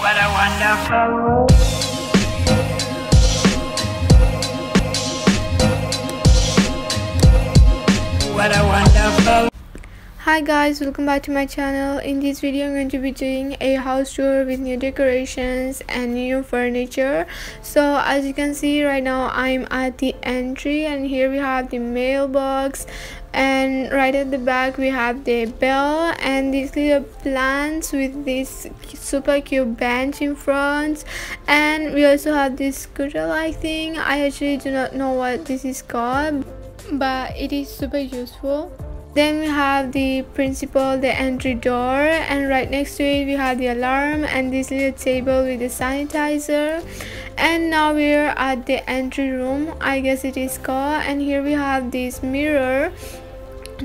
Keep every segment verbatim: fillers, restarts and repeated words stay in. What a wonderful world. What a wonderful. Hi guys, welcome back to my channel. In this video I'm going to be doing a house tour with new decorations and new furniture. So as you can see right now I'm at the entry, and here we have the mailbox, and right at the back we have the bell and these little plants with this super cute bench in front. And we also have this scooter like thing. I actually do not know what this is called, but it is super useful. Then we have the principal, the entry door, and right next to it we have the alarm and this little table with the sanitizer. And now we're at the entry room, I guess it is called, and here we have this mirror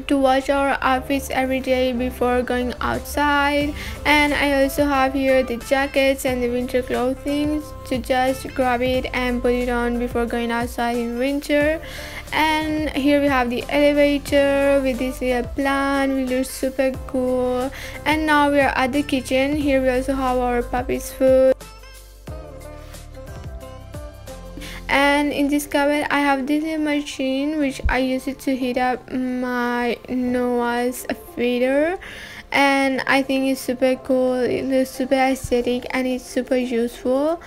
to watch our outfits every day before going outside. And I also have here the jackets and the winter clothing to just grab it and put it on before going outside in winter. And here we have the elevator with this little plant, we look super cool. And now we are at the kitchen. Here we also have our puppy's food. And in this cupboard I have this little machine which I use it to heat up my Noah's feeder, and I think it's super cool, it looks super aesthetic and it's super useful.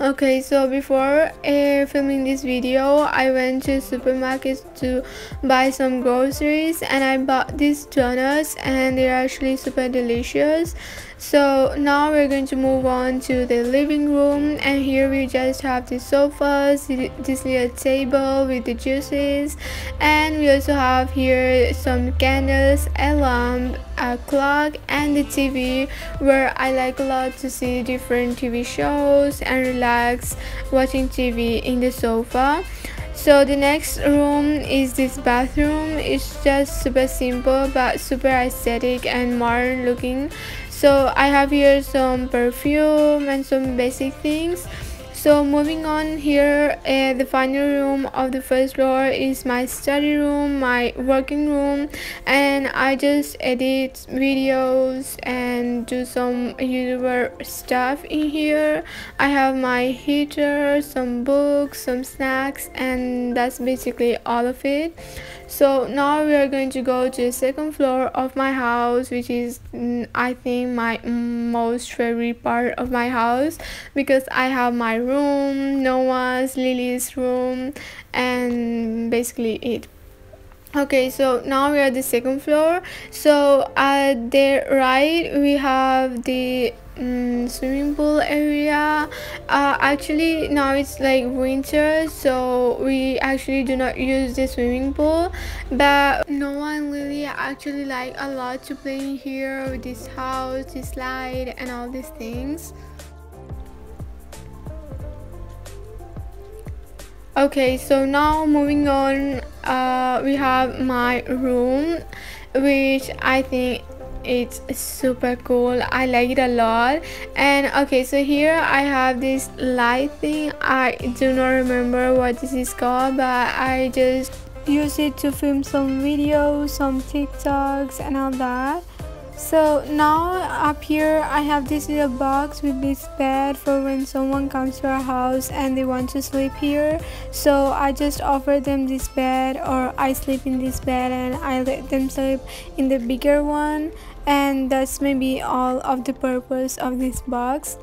Okay, so before uh, filming this video I went to supermarkets to buy some groceries, and I bought these donuts and they're actually super delicious. So now we're going to move on to the living room, and here we just have the sofas, this little table with the juices, and we also have here some candles, a lamp, a clock, and the T V, where I like a lot to see different T V shows and relax watching T V in the sofa. So the next room is this bathroom. It's just super simple but super aesthetic and modern looking. So I have here some perfume and some basic things. So moving on here, uh, the final room of the first floor is my study room, my working room, and I just edit videos and do some YouTuber stuff in here. I have my heater, some books, some snacks, and that's basically all of it. So now we are going to go to the second floor of my house, which is I think my most favorite part of my house, because I have my room, Noah's, Lily's room, and basically it. Okay, so now we are at the second floor. So at the right we have the um, swimming pool area. Uh, actually now it's like winter, so we actually do not use the swimming pool, but Noah and Lily actually like a lot to play in here with this house, this slide, and all these things. Okay, so now moving on, uh, we have my room, which I think it's super cool, I like it a lot. And okay, so here I have this light thing, I do not remember what this is called, but I just use it to film some videos, some TikToks and all that. So now up here I have this little box with this bed for when someone comes to our house and they want to sleep here. So I just offer them this bed, or I sleep in this bed and I let them sleep in the bigger one, and that's maybe all of the purpose of this box.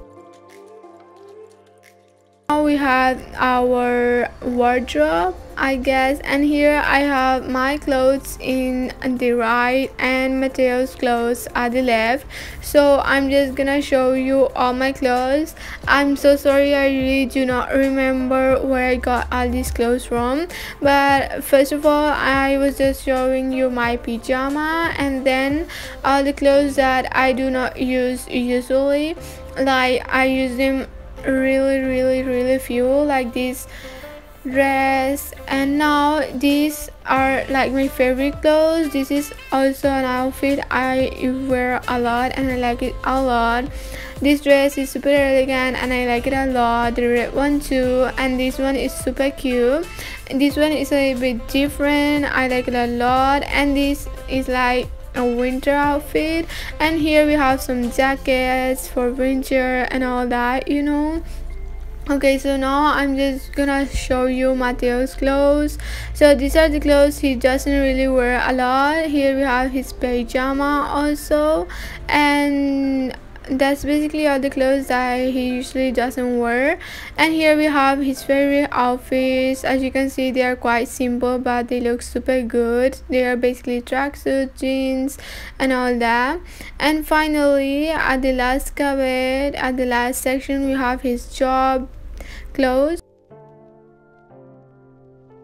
Now we have our wardrobe, I guess, and here I have my clothes in the right and Mateo's clothes at the left. So I'm just gonna show you all my clothes. I'm so sorry, I really do not remember where I got all these clothes from, but first of all I was just showing you my pyjama, and then all the clothes that I do not use usually, like I use them really really really few, like this dress. And now this are like my favorite clothes. This is also an outfit I wear a lot and I like it a lot. This dress is super elegant and I like it a lot, the red one too, and this one is super cute. This one is a bit different, I like it a lot, and this is like a winter outfit. And here we have some jackets for winter and all that, you know. Okay, so now I'm just gonna show you Mateo's clothes. So these are the clothes he doesn't really wear a lot. Here we have his pajama also, and that's basically all the clothes that he usually doesn't wear. And here we have his favorite outfits. As you can see, they are quite simple but they look super good. They are basically tracksuit, jeans and all that. And finally, at the last cupboard, at the last section, we have his job clothes.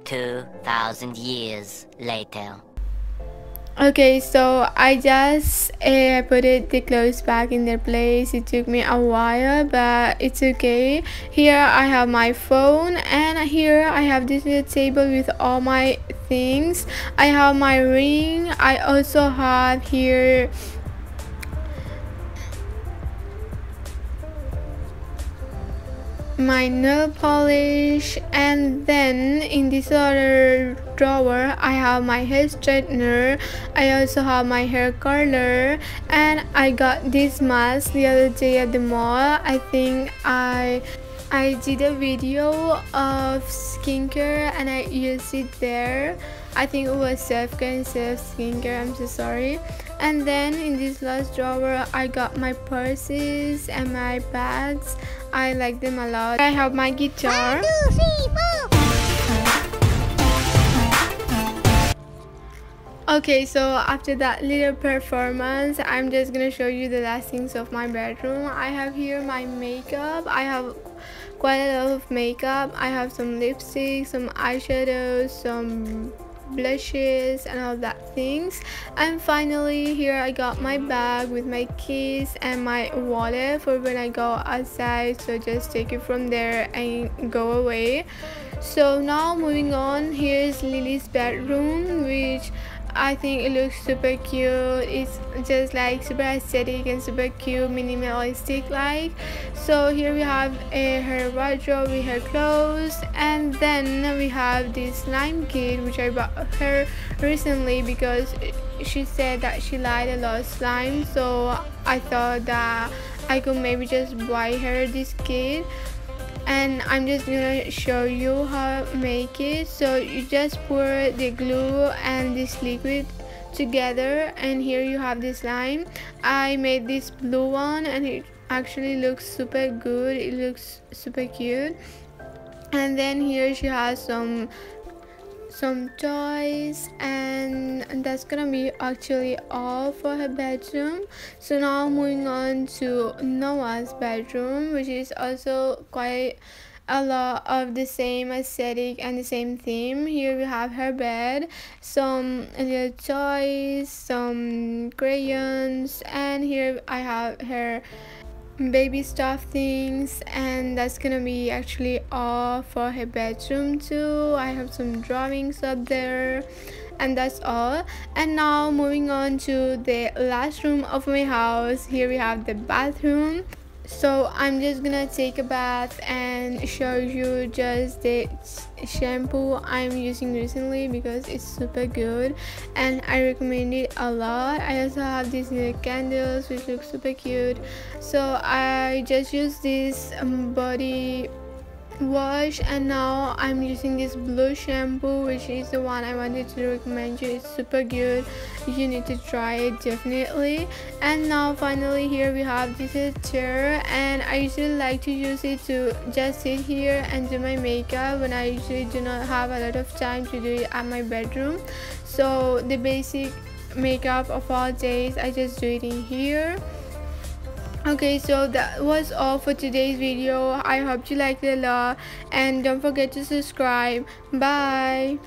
two thousand years later. Okay, so I just uh, put it, the clothes back in their place. It took me a while, but it's okay. Here I have my phone, and here I have this little table with all my things. I have my ring. I also have here my nail polish, and then in this other drawer I have my hair straightener. I also have my hair curler, and I got this mask the other day at the mall. I think I I did a video of skincare and I used it there. I think it was self-care and self-skincare, I'm so sorry. And then in this last drawer I got my purses and my bags. I like them a lot. I have my guitar. One, two, three, four. Okay, so after that little performance, I'm just gonna show you the last things of my bedroom. I have here my makeup. I have quite a lot of makeup. I have some lipstick, some eyeshadows, some blushes and all that things. And finally, here I got my bag with my keys and my wallet for when I go outside, so just take it from there and go away. So now moving on, here's Lily's bedroom, which I think it looks super cute. It's just like super aesthetic and super cute, minimalistic like. So here we have uh, her wardrobe with her clothes, and then we have this slime kit which I bought her recently because she said that she liked a lot of slime, so I thought that I could maybe just buy her this kit. And I'm just gonna show you how to make it. So you just pour the glue and this liquid together, and here you have the slime. I made this blue one and it actually looks super good. It looks super cute. And then here she has some some toys, and that's gonna be actually all for her bedroom. So now moving on to Noah's bedroom, which is also quite a lot of the same aesthetic and the same theme. Here we have her bed, some little toys, some crayons, and here I have her baby stuff things, and that's gonna be actually all for her bedroom too. I have some drawings up there, and that's all. And now moving on to the last room of my house. Here we have the bathroom. So I'm just gonna take a bath and show you just the shampoo I'm using recently because it's super good and I recommend it a lot. I also have these little candles which look super cute. So I just use this body wash, and now I'm using this blue shampoo, which is the one I wanted to recommend you. It's super good, you need to try it definitely. And now finally, here we have this chair, and I usually like to use it to just sit here and do my makeup when I usually do not have a lot of time to do it at my bedroom. So the basic makeup of all days, I just do it in here. Okay, so that was all for today's video. I hope you liked it a lot, and don't forget to subscribe. Bye.